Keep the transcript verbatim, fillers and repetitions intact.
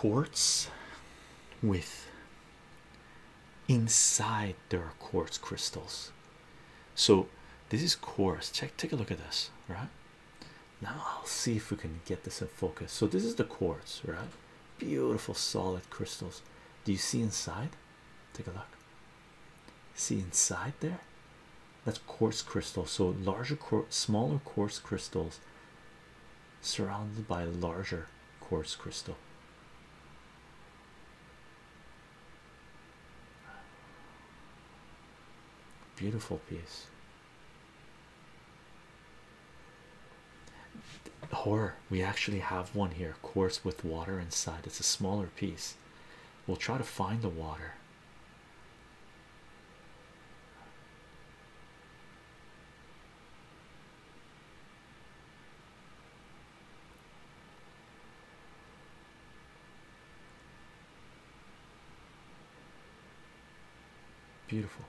quartz with inside there are quartz crystals. So this is quartz. Check, take a look at this, right? Now I'll see if we can get this in focus. So this is the quartz, right? Beautiful solid crystals. Do you see inside? Take a look. See inside there? That's quartz crystal. So larger quartz, smaller quartz crystals surrounded by larger quartz crystal. Beautiful piece. Horror, we actually have one here, quartz with water inside. It's a smaller piece. We'll try to find the water. Beautiful.